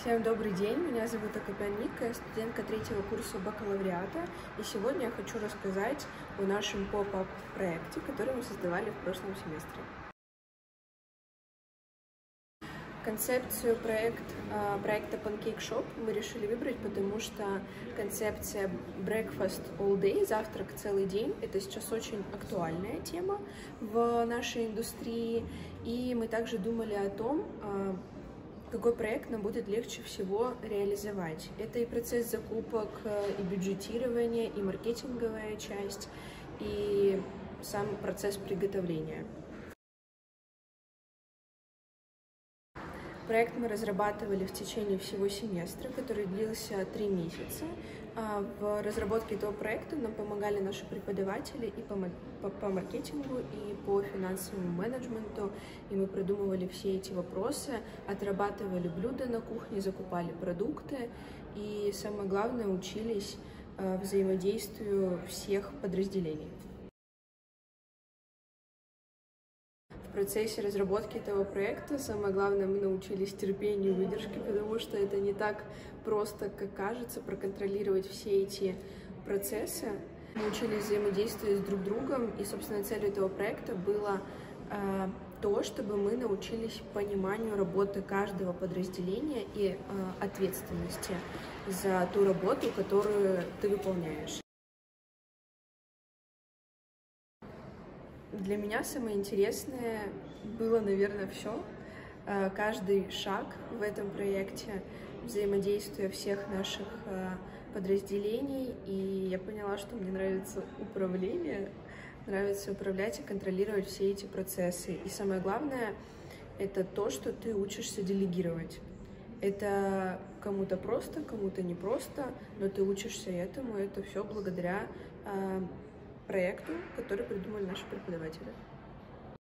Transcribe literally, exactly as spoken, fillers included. Всем добрый день, меня зовут Акопян Ника, я студентка третьего курса бакалавриата, и сегодня я хочу рассказать о нашем поп-ап проекте, который мы создавали в прошлом семестре. Концепцию проект, проекта Pancake Shop мы решили выбрать, потому что концепция breakfast all day, завтрак целый день, это сейчас очень актуальная тема в нашей индустрии, и мы также думали о том, какой проект нам будет легче всего реализовать. Это и процесс закупок, и бюджетирование, и маркетинговая часть, и сам процесс приготовления. Проект мы разрабатывали в течение всего семестра, который длился три месяца. В разработке этого проекта нам помогали наши преподаватели и по маркетингу, и по финансовому менеджменту. И мы продумывали все эти вопросы, отрабатывали блюда на кухне, закупали продукты. И самое главное, учились взаимодействию всех подразделений. В процессе разработки этого проекта самое главное, мы научились терпению и выдержке, потому что это не так просто, как кажется, проконтролировать все эти процессы. Мы учились взаимодействовать с друг другом, и, собственно, целью этого проекта было э, то, чтобы мы научились пониманию работы каждого подразделения и э, ответственности за ту работу, которую ты выполняешь. Для меня самое интересное было, наверное, все. Каждый шаг в этом проекте, взаимодействие всех наших подразделений. И я поняла, что мне нравится управление, нравится управлять и контролировать все эти процессы. И самое главное, это то, что ты учишься делегировать. Это кому-то просто, кому-то непросто, но ты учишься этому, это все благодаря проекту, который придумали наши преподаватели.